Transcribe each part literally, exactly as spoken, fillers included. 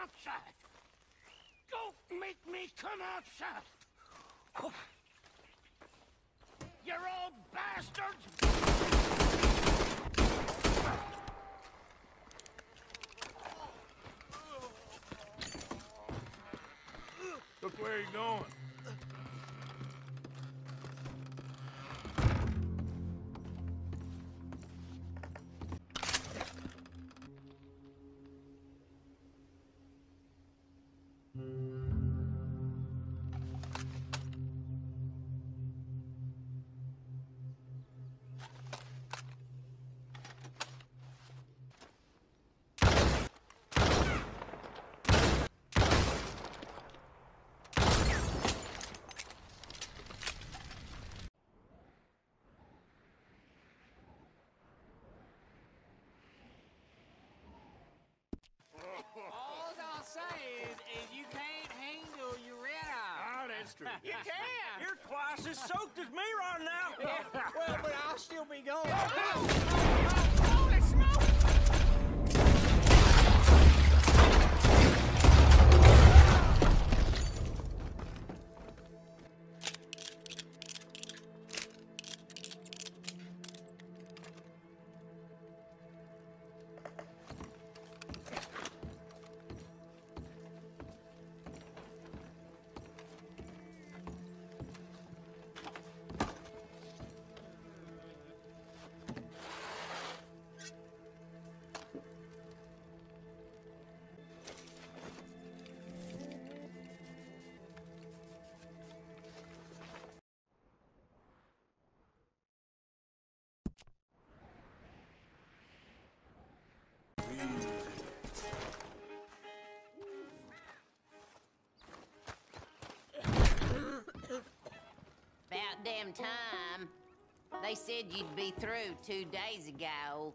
outside! Don't make me come outside! Oh. You old bastards! Look where you're going. All I'll say is, is you can't handle your red eye. Oh, that's true. You can. You're twice as soaked as me right now. Yeah. Well, but I'll still be going. Oh! About damn time. They said you'd be through two days ago.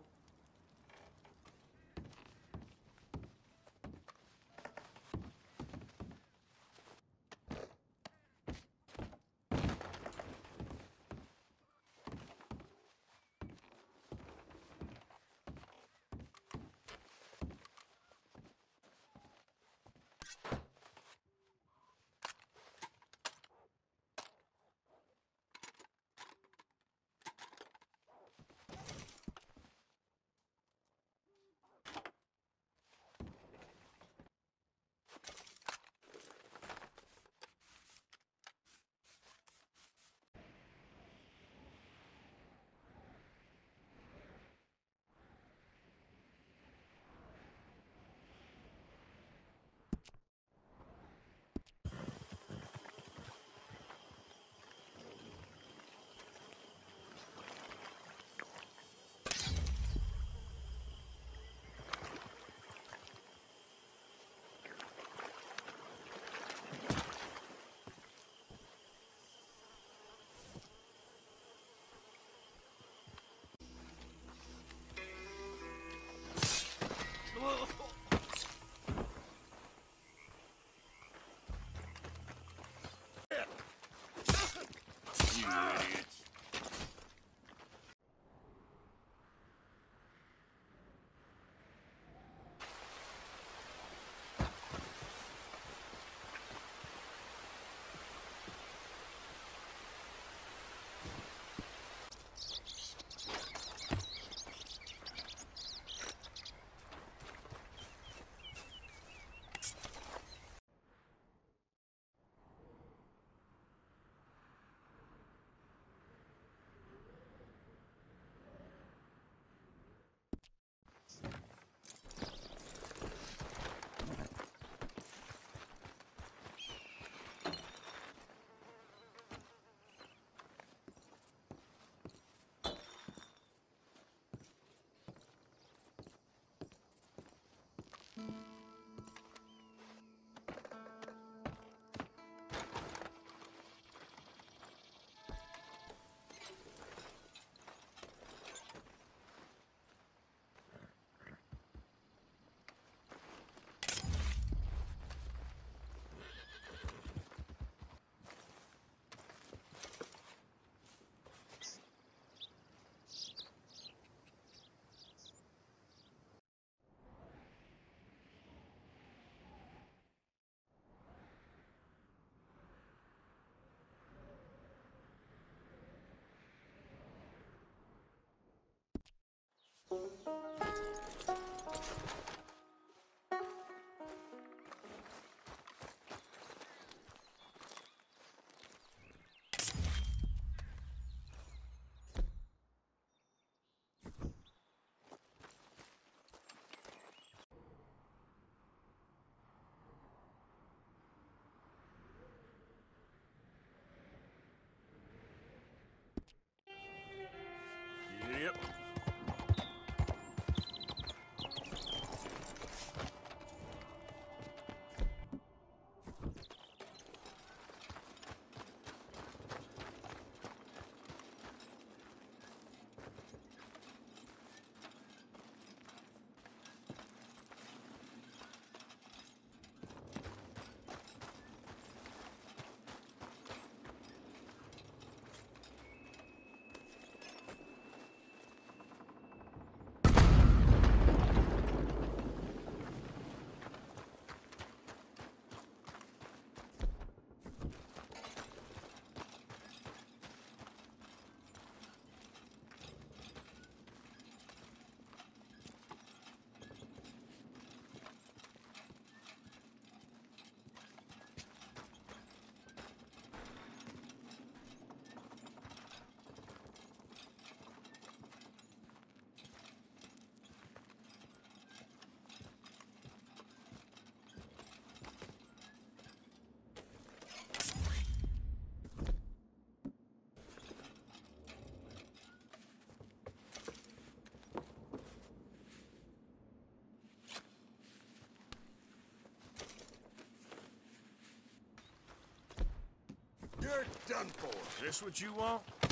You're done for. Is this what you want?